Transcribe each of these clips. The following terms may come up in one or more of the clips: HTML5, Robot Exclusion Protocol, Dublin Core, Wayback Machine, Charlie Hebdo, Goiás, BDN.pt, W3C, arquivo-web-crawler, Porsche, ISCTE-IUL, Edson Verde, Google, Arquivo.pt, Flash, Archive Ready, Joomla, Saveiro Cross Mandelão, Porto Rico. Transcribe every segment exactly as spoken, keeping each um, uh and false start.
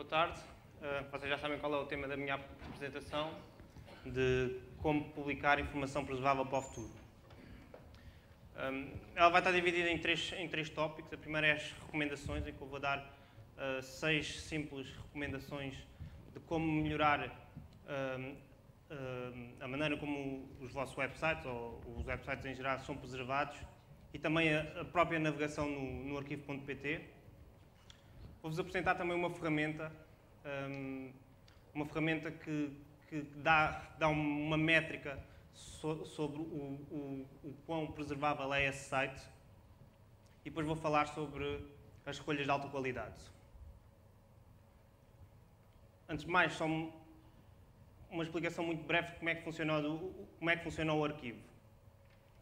Boa tarde. Uh, vocês já sabem qual é o tema da minha apresentação, de como publicar informação preservável para o futuro. Um, ela vai estar dividida em três, em três tópicos. A primeira é as recomendações, em que eu vou dar uh, seis simples recomendações de como melhorar uh, uh, a maneira como os vossos websites, ou os websites em geral, são preservados, e também a, a própria navegação no, no arquivo ponto P T. Vou-vos apresentar também uma ferramenta, um, uma ferramenta que, que dá, dá uma métrica so, sobre o, o, o quão preservável é esse site, e depois vou falar sobre as escolhas de alta qualidade. Antes de mais, só uma explicação muito breve de como é que funciona, como é que funciona o arquivo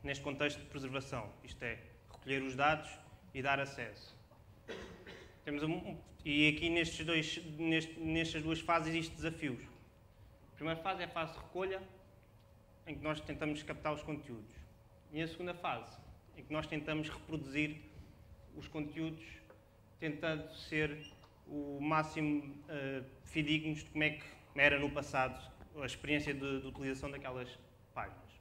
neste contexto de preservação. Isto é, recolher os dados e dar acesso. Temos um, e aqui nestes dois, neste, nestas duas fases existem desafios. A primeira fase é a fase de recolha, em que nós tentamos captar os conteúdos. E a segunda fase, em que nós tentamos reproduzir os conteúdos, tentando ser o máximo uh, fidedignos de como é que era no passado a experiência de, de utilização daquelas páginas.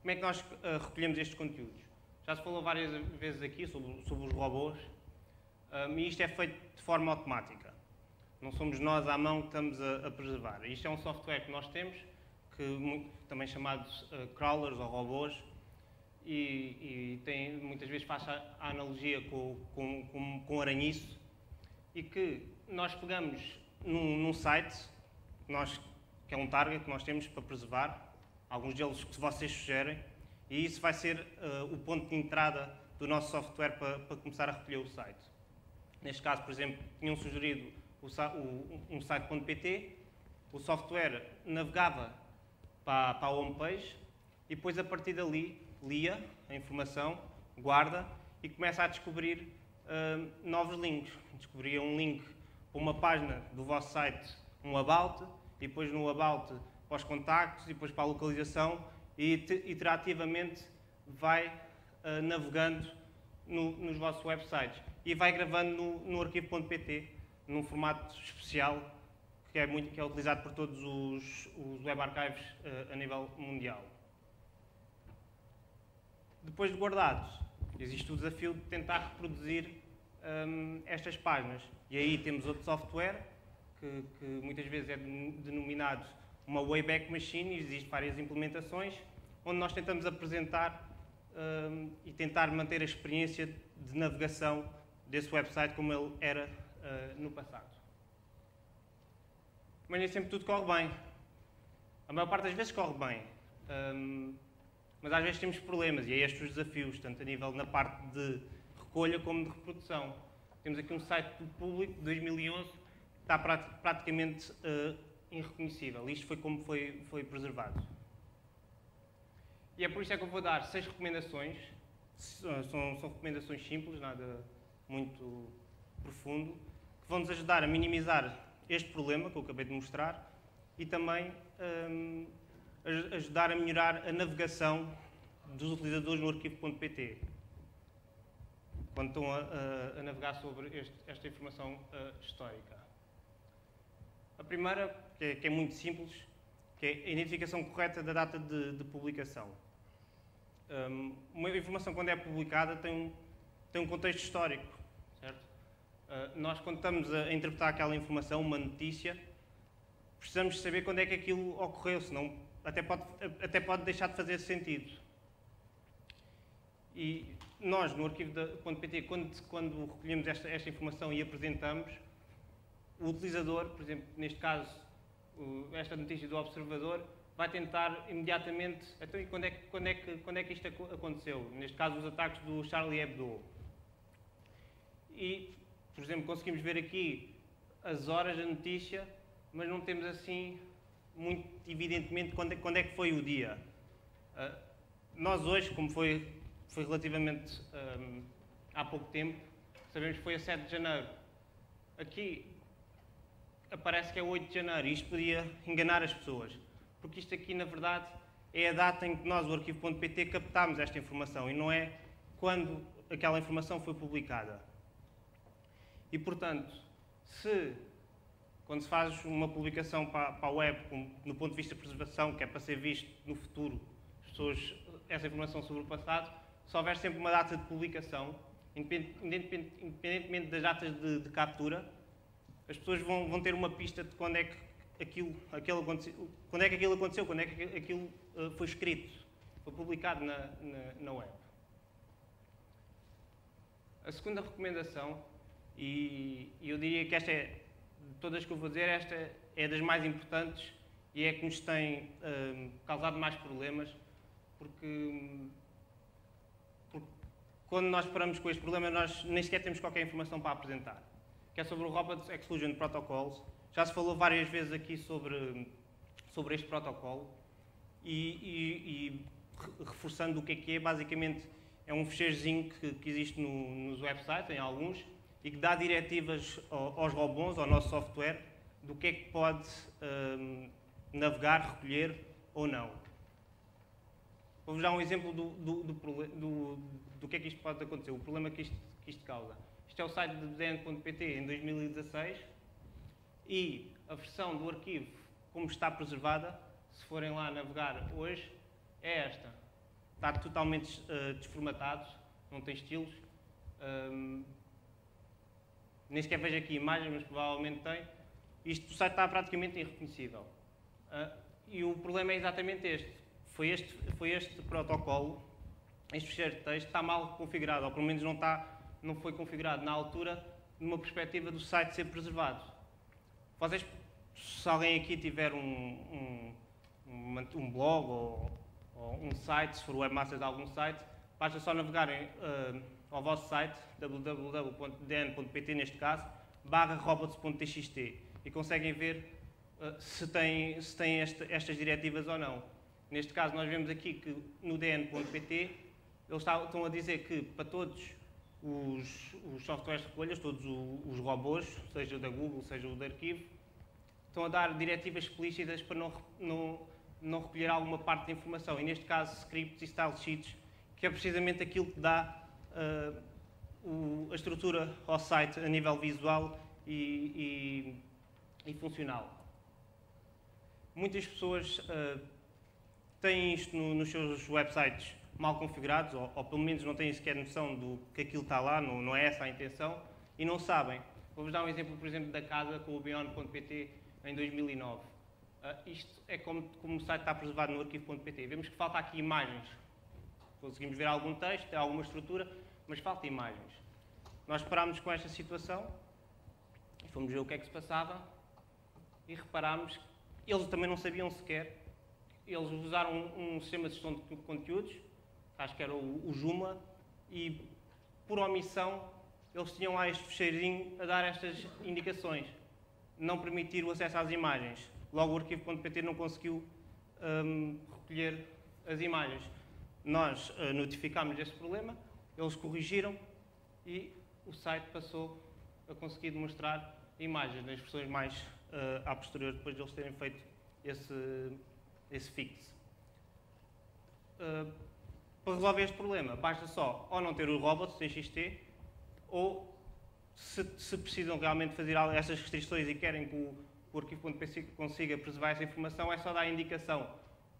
Como é que nós uh, recolhemos estes conteúdos? Já se falou várias vezes aqui sobre, sobre os robôs. Um, e isto é feito de forma automática. Não somos nós à mão que estamos a, a preservar. Isto é um software que nós temos, que muito, também chamados uh, crawlers ou robôs, e, e tem, muitas vezes faz a, a analogia com, com, com, com aranhiço, e que nós pegamos num, num site, nós, que é um target que nós temos para preservar, alguns deles que vocês sugerem, e isso vai ser uh, o ponto de entrada do nosso software para, para começar a recolher o site. Neste caso, por exemplo, tinham sugerido um site ponto P T, o software navegava para a homepage e depois, a partir dali, lia a informação, guarda e começa a descobrir uh, novos links. Descobria um link para uma página do vosso site, um About, e depois no About para os contactos, e depois para a localização, e iterativamente vai uh, navegando no, nos vossos websites. E vai gravando no, no arquivo ponto P T, num formato especial que é, muito, que é utilizado por todos os, os web archives uh, a nível mundial. Depois de guardados, existe o desafio de tentar reproduzir um, estas páginas. E aí temos outro software, que, que muitas vezes é denominado uma Wayback Machine, e existem várias implementações, onde nós tentamos apresentar um, e tentar manter a experiência de navegação desse website como ele era uh, no passado. Mas nem sempre tudo corre bem. A maior parte das vezes corre bem, um, mas às vezes temos problemas, e é estes os desafios, tanto a nível na parte de recolha como de reprodução. Temos aqui um site público de dois mil e onze que está praticamente uh, irreconhecível. Isto foi como foi, foi preservado. E é por isso é que eu vou dar seis recomendações. São, são recomendações simples, nada muito profundo, que vão nos ajudar a minimizar este problema que eu acabei de mostrar e também hum, ajudar a melhorar a navegação dos utilizadores no arquivo ponto P T, quando estão a, a, a navegar sobre este, esta informação uh, histórica. A primeira, que é, que é muito simples, que é a identificação correta da data de, de publicação. Um, uma informação, quando é publicada, tem um, tem um contexto histórico, certo? Uh, nós, quando estamos a interpretar aquela informação, uma notícia, precisamos saber quando é que aquilo ocorreu, senão até pode, até pode deixar de fazer sentido. E nós, no arquivo ponto P T, quando, quando recolhemos esta, esta informação e apresentamos, o utilizador, por exemplo, neste caso, o, esta notícia do Observador, vai tentar imediatamente, então, e quando é, que, quando, é que, quando é que isto aconteceu? Neste caso, os ataques do Charlie Hebdo. E, por exemplo, conseguimos ver aqui as horas da notícia, mas não temos assim, muito evidentemente, quando é, quando é que foi o dia. Uh, nós hoje, como foi, foi relativamente um, há pouco tempo, sabemos que foi a sete de janeiro. Aqui aparece que é oito de janeiro, e isto podia enganar as pessoas. Porque isto aqui, na verdade, é a data em que nós, o arquivo ponto P T, captámos esta informação, e não é quando aquela informação foi publicada. E, portanto, se, quando se faz uma publicação para, para a web, no ponto de vista de preservação, que é para ser visto no futuro, as pessoas, essa informação sobre o passado, se houver sempre uma data de publicação, independente, independentemente das datas de, de captura, as pessoas vão, vão ter uma pista de quando é que aquilo, aquilo quando é que aquilo aconteceu, quando é que aquilo uh, foi escrito, foi publicado na, na, na web. A segunda recomendação, e, e eu diria que esta é, de todas que eu vou dizer, esta é das mais importantes e é que nos tem um, causado mais problemas, porque, porque quando nós paramos com este problema, nós nem sequer temos qualquer informação para apresentar, que é sobre o Robot Exclusion Protocols. Já se falou várias vezes aqui sobre, sobre este protocolo e, e, e reforçando o que é que é, basicamente é um fecheirzinho que, que existe no, nos websites, em alguns, e que dá diretivas aos robôs, ao nosso software, do que é que pode um, navegar, recolher ou não. Vou-vos dar um exemplo do, do, do, do, do que é que isto pode acontecer, o problema que isto, que isto causa. Isto é o site de B D N ponto P T em dois mil e dezasseis. E a versão do arquivo, como está preservada, se forem lá navegar hoje, é esta. Está totalmente uh, desformatado, não tem estilos. Um, nem sequer vejo aqui imagens, mas provavelmente tem. Isto, o site está praticamente irreconhecível. Uh, e o problema é exatamente este. Foi este, foi este protocolo, este fecheiro de texto, está mal configurado, ou pelo menos não, está, não foi configurado na altura, numa perspectiva do site ser preservado. Vocês, se alguém aqui tiver um, um, um blog ou, ou um site, se for webmaster de algum site, basta só navegarem uh, ao vosso site, w w w ponto b d n ponto p t neste caso, barra robots ponto t x t, e conseguem ver uh, se têm, se têm este, estas diretivas ou não. Neste caso, nós vemos aqui que no d n ponto p t eles estão a dizer que para todos os, os softwares de recolhas, todos os robôs, seja o da Google, seja o do arquivo, estão a dar diretivas explícitas para não, não, não recolher alguma parte da informação. E neste caso, scripts e style sheets, que é precisamente aquilo que dá uh, o, a estrutura ao site a nível visual e, e, e funcional. Muitas pessoas uh, têm isto no, nos seus websites mal configurados, ou, ou pelo menos não têm sequer noção do que aquilo está lá, não, não é essa a intenção, e não sabem. Vou-vos dar um exemplo, por exemplo, da casa com o beyond ponto p t em dois mil e nove. Uh, isto é como, como o site está preservado no arquivo ponto p t. Vemos que falta aqui imagens. Conseguimos ver algum texto, alguma estrutura, mas falta imagens. Nós parámos com esta situação, fomos ver o que é que se passava, e reparámos que eles também não sabiam sequer. Eles usaram um, um sistema de gestão de conteúdos, acho que era o, o Joomla, e por omissão eles tinham lá este fecheirinho a dar estas indicações. Não permitir o acesso às imagens. Logo o arquivo ponto p t não conseguiu hum, recolher as imagens. Nós uh, notificámos este problema, eles corrigiram e o site passou a conseguir demonstrar imagens nas versões mais uh, à posterior, depois de eles terem feito esse, esse fix. Uh, Para resolver este problema, basta só ou não ter os robots T X T, ou se, se precisam realmente fazer essas restrições e querem que o, o arquivo ponto p t consiga preservar essa informação, é só dar indicação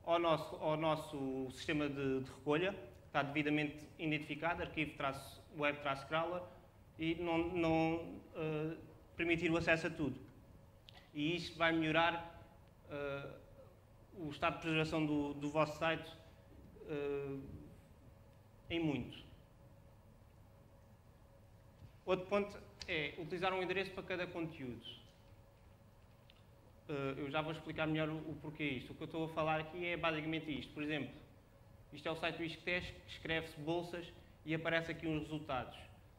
ao nosso, ao nosso sistema de, de recolha, que está devidamente identificado, arquivo-web-crawler, e não, não uh, permitir o acesso a tudo. E isto vai melhorar uh, o estado de preservação do, do vosso site. Uh, Em muito. Outro ponto é utilizar um endereço para cada conteúdo. Eu já vou explicar melhor o porquê isto. O que eu estou a falar aqui é basicamente isto. Por exemplo, isto é o site do I S C T E, escreve-se bolsas e aparece aqui uns resultados.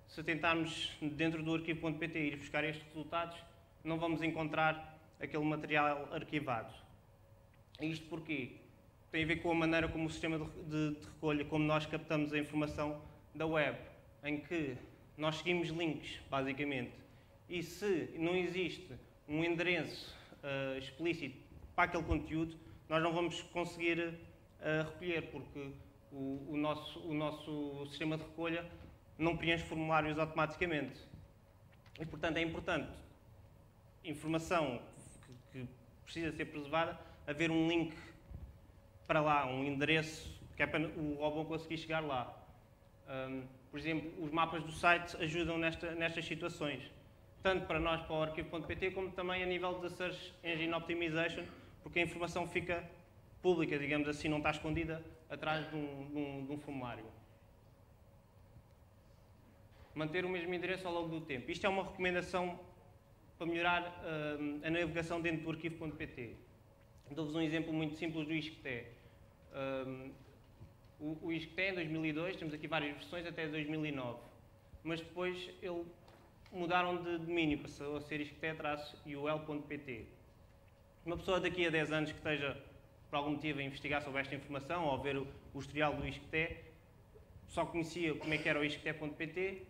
Se tentarmos dentro do arquivo ponto p t ir buscar estes resultados, não vamos encontrar aquele material arquivado. Isto porquê? Tem a ver com a maneira como o sistema de recolha, como nós captamos a informação da web, em que nós seguimos links, basicamente. E se não existe um endereço uh, explícito para aquele conteúdo, nós não vamos conseguir uh, recolher, porque o, o, nosso, o nosso sistema de recolha não preenche formulários automaticamente. E, portanto, é importante informação que, que precisa ser preservada, haver um link para lá, um endereço, que é para o robô conseguir chegar lá. Um, por exemplo, os mapas do site ajudam nesta, nestas situações, tanto para nós, para o arquivo ponto pt, como também a nível de Search Engine Optimization, porque a informação fica pública, digamos assim, não está escondida atrás de um, de um, de um formulário. Manter o mesmo endereço ao longo do tempo. Isto é uma recomendação para melhorar uh, a navegação dentro do arquivo ponto pt. Dou-vos um exemplo muito simples do I S C T E. Um, o, o I S C T E em dois mil e dois, temos aqui várias versões até dois mil e nove, mas depois ele mudaram de domínio, passou a ser I S C T E traço I U L ponto pt. Uma pessoa daqui a dez anos que esteja, por algum motivo, a investigar sobre esta informação ou a ver o, o historial do I S C T E, só conhecia como é que era o I S C T E ponto pt,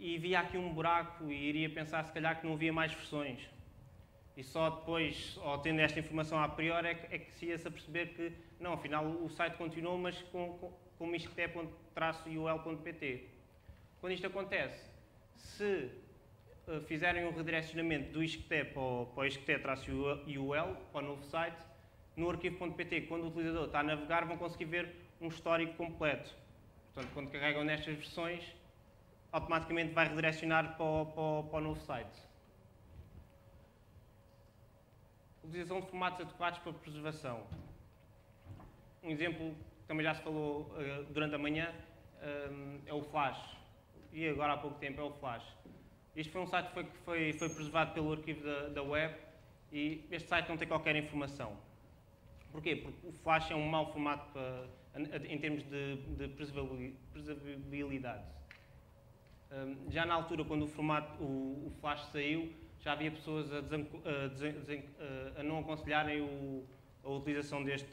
e via aqui um buraco e iria pensar, se calhar, que não havia mais versões. E só depois, ou tendo esta informação a priori, é que, é que se ia-se a perceber que, não, afinal, o site continuou, mas com, com, com I S C T E traço I U L ponto pt. Quando isto acontece, se uh, fizerem um redirecionamento do I S C T E para o, o I S C T E traço I U L, para o novo site, no arquivo ponto pt, quando o utilizador está a navegar, vão conseguir ver um histórico completo. Portanto, quando carregam nestas versões, automaticamente vai redirecionar para o, para o, para o novo site. Utilização de formatos adequados para preservação. Um exemplo que também já se falou uh, durante a manhã um, é o Flash. E agora há pouco tempo é o Flash. Este foi um site que foi, foi, foi preservado pelo arquivo da, da web, e este site não tem qualquer informação. Porquê? Porque o Flash é um mau formato para, em termos de, de preservabilidade. Um, já na altura, quando o, formato, o, o Flash saiu, já havia pessoas a, desen, a, desen, a não aconselharem o, a utilização deste,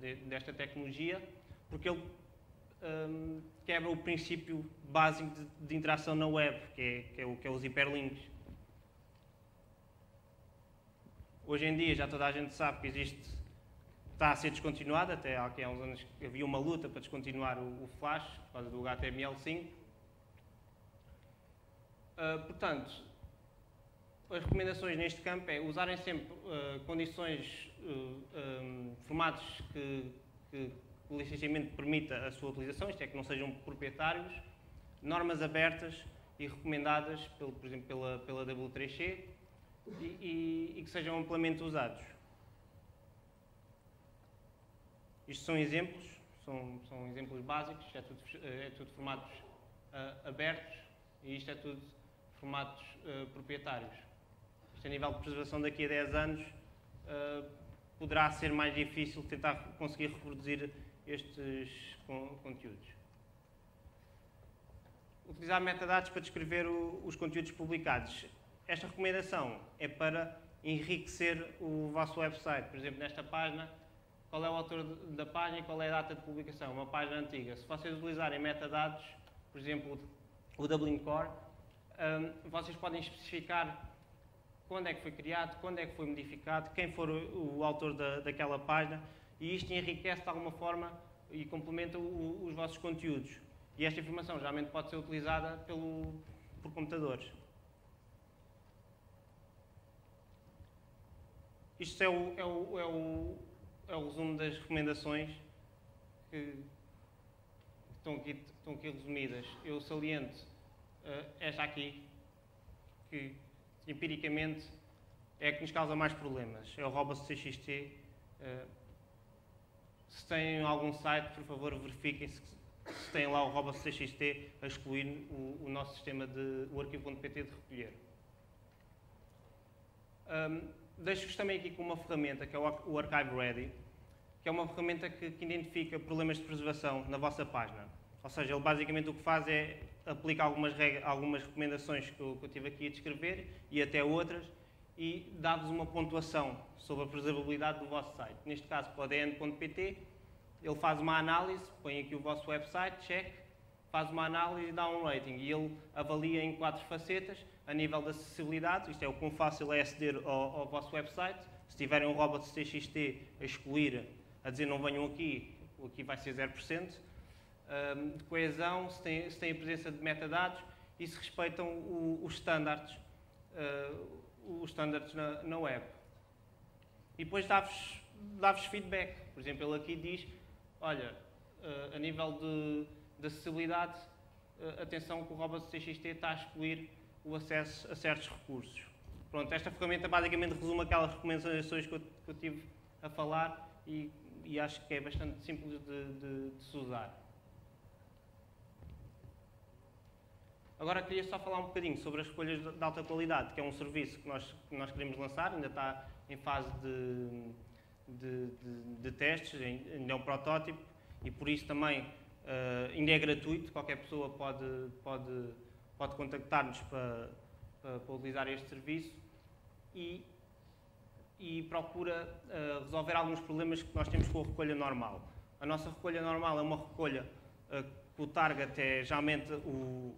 de, desta tecnologia, porque ele um, quebra o princípio básico de, de interação na web, que é, que, é o, que é os hiperlinks. Hoje em dia, já toda a gente sabe que existe, está a ser descontinuado, até há uns anos havia uma luta para descontinuar o, o Flash, por causa do H T M L cinco. Uh, portanto, as recomendações neste campo é usarem sempre uh, condições, uh, um, formatos que, que o licenciamento permita a sua utilização, isto é, que não sejam proprietários, normas abertas e recomendadas, pelo, por exemplo, pela, pela W três C, e, e, e que sejam amplamente usados. Isto são exemplos, são, são exemplos básicos, é tudo, é tudo formatos uh, abertos. E isto é tudo formatos uh, proprietários. Isto, a nível de preservação, daqui a dez anos, uh, poderá ser mais difícil tentar conseguir reproduzir estes con conteúdos. Utilizar metadados para descrever o, os conteúdos publicados. Esta recomendação é para enriquecer o vosso website. Por exemplo, nesta página, qual é o autor da página e qual é a data de publicação? Uma página antiga. Se vocês utilizarem metadados, por exemplo, o Dublin Core, um, vocês podem especificar quando é que foi criado, quando é que foi modificado, quem for o, o autor da, daquela página, e isto enriquece de alguma forma e complementa o, os vossos conteúdos. E esta informação geralmente pode ser utilizada pelo, por computadores. Isto é o, é o, é o, é o resumo das recomendações que estão aqui, estão aqui resumidas. Eu saliento uh, esta aqui, que empiricamente é a que nos causa mais problemas. É o arroba C X T. Uh, se têm algum site, por favor, verifiquem se, se têm lá o arroba C X T a excluir o, o nosso sistema de o arquivo ponto pt de recolher. Um, Deixo-vos também aqui com uma ferramenta, que é o Archive Ready, que é uma ferramenta que, que identifica problemas de preservação na vossa página. Ou seja, ele basicamente o que faz é aplicar algumas, regras, algumas recomendações que eu, que eu tive aqui a descrever, e até outras, e dá-vos uma pontuação sobre a preservabilidade do vosso site. Neste caso, para o B D N ponto P T, ele faz uma análise, põe aqui o vosso website, check, faz uma análise e dá um rating. E ele avalia em quatro facetas, a nível da acessibilidade, isto é, o quão fácil é aceder ao, ao vosso website. Se tiverem um arroba C X T a excluir, a dizer não venham aqui, aqui vai ser zero por cento. Um, de coesão, se tem, se tem a presença de metadados e se respeitam o, os standards, uh, os standards na, na web. E depois dá-vos dá-vos feedback. Por exemplo, ele aqui diz, olha, uh, a nível de, de acessibilidade, uh, atenção que o arroba C X T está a excluir o acesso a certos recursos. Pronto, esta ferramenta basicamente resume aquelas recomendações que eu, que eu tive a falar e, e acho que é bastante simples de, de, de se usar. Agora queria só falar um bocadinho sobre as escolhas de alta qualidade, que é um serviço que nós, que nós queremos lançar, ainda está em fase de, de, de, de testes, ainda é um protótipo e por isso também uh, ainda é gratuito, qualquer pessoa pode, pode, pode contactar-nos para, para, para utilizar este serviço e, e procura uh, resolver alguns problemas que nós temos com a recolha normal. A nossa recolha normal é uma recolha uh, o target é geralmente o,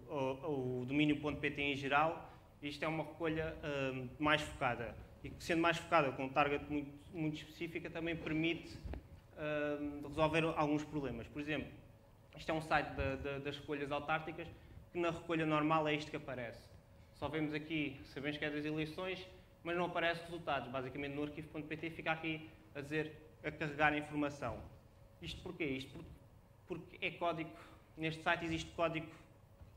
o, o domínio ponto P T em geral, isto é uma recolha um, mais focada. E sendo mais focada, com um target muito, muito específica, também permite um, resolver alguns problemas. Por exemplo, isto é um site da, da, das recolhas autárticas, que na recolha normal é isto que aparece. Só vemos aqui, sabemos que é das eleições, mas não aparece resultados. Basicamente no arquivo ponto P T fica aqui a dizer, a carregar informação. Isto porquê? Isto porque é código. Neste site existe código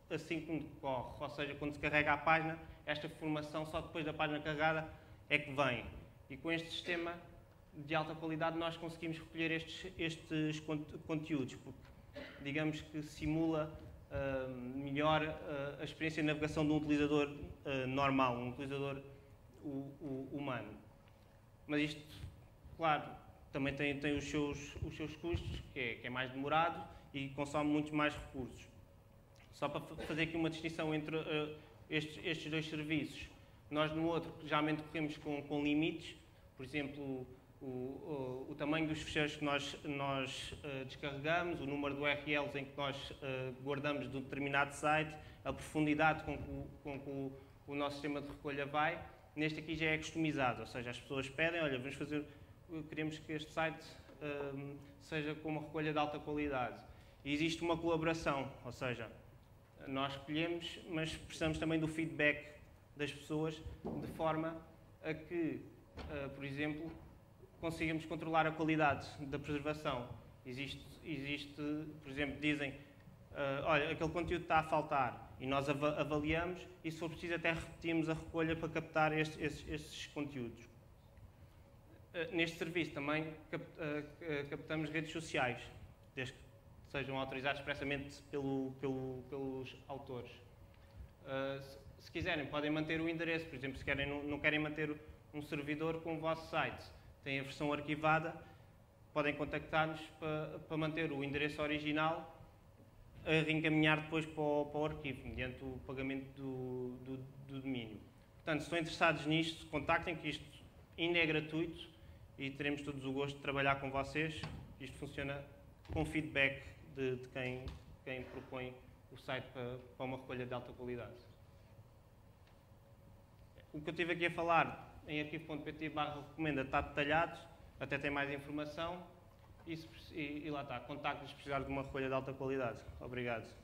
assim como decorre, ou seja, quando se carrega a página, esta informação só depois da página carregada é que vem. E com este sistema de alta qualidade nós conseguimos recolher estes, estes conteúdos, porque digamos que simula uh, melhor uh, a experiência de navegação de um utilizador uh, normal, um utilizador o, o, humano. Mas isto, claro, também tem, tem os, seus, os seus custos, que é, que é mais demorado, e consome muito mais recursos. Só para fazer aqui uma distinção entre uh, estes, estes dois serviços. Nós no outro, geralmente corremos com, com limites, por exemplo, o, o, o tamanho dos ficheiros que nós, nós uh, descarregamos, o número de U R Ls em que nós uh, guardamos de um determinado site, a profundidade com que, o, com que o, o nosso sistema de recolha vai. Neste aqui já é customizado, ou seja, as pessoas pedem, olha, vamos fazer, queremos que este site uh, seja com uma recolha de alta qualidade. Existe uma colaboração, ou seja, nós colhemos, mas precisamos também do feedback das pessoas, de forma a que, uh, por exemplo, consigamos controlar a qualidade da preservação. Existe, existe por exemplo, dizem, uh, olha, aquele conteúdo está a faltar, e nós av avaliamos, e se for preciso até repetimos a recolha para captar este, estes, estes conteúdos. Uh, neste serviço também cap uh, captamos redes sociais, desde que sejam autorizados expressamente pelo, pelo, pelos autores. Uh, se, se quiserem, podem manter o endereço, por exemplo, se querem, não, não querem manter um servidor com o vosso site, têm a versão arquivada, podem contactar-nos para, para manter o endereço original a reencaminhar depois para o, para o arquivo, mediante o pagamento do, do, do domínio. Portanto, se estão interessados nisto, contactem, que isto ainda é gratuito e teremos todos o gosto de trabalhar com vocês. Isto funciona com feedback de, de quem, quem propõe o site para, para uma recolha de alta qualidade. O que eu estive aqui a falar em arquivo ponto P T barra recomenda está detalhado, até tem mais informação e, se, e, e lá está, contacte-nos se precisar de uma recolha de alta qualidade. Obrigado.